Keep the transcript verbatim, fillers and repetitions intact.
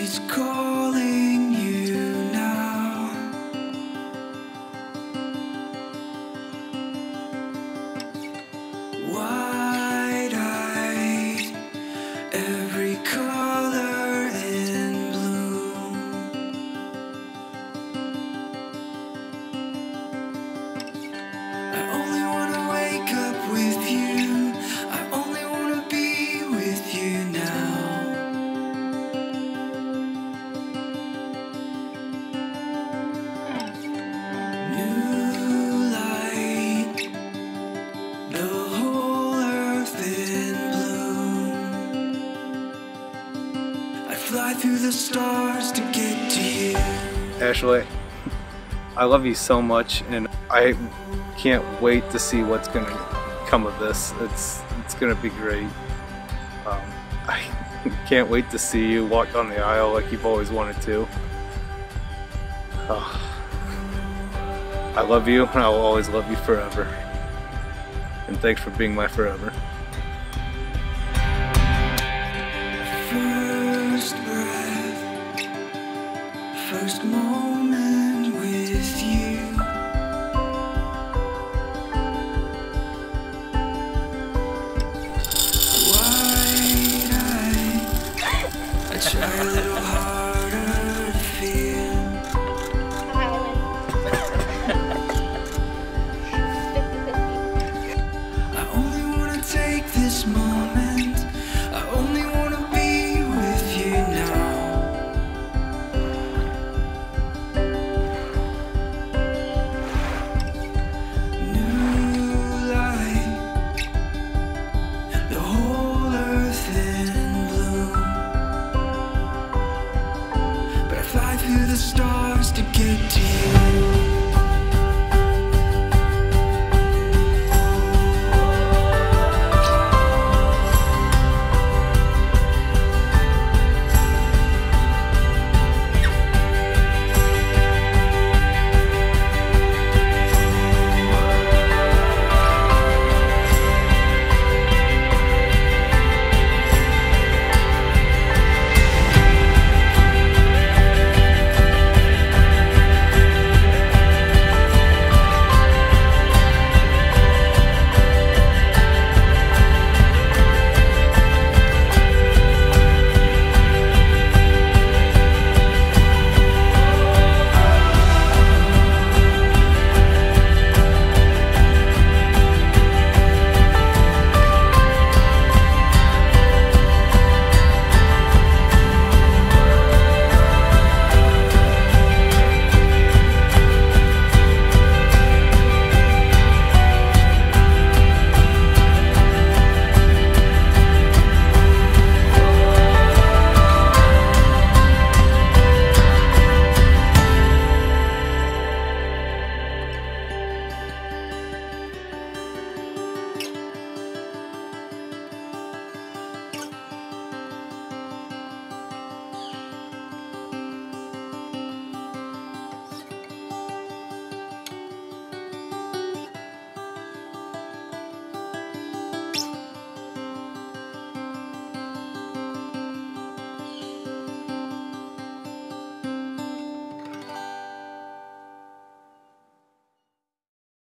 It's calling you now. Wide-eyed, every color in bloom. I only want to wake up with you. Fly through the stars to get to you. Ashley, I love you so much, and I can't wait to see what's gonna come of this. It's it's gonna be great. Um, I can't wait to see you walk down the aisle like you've always wanted to. Oh, I love you, and I will always love you forever. And thanks for being my forever. First breath, first moment with you. Wide-eyed, I try a little hard.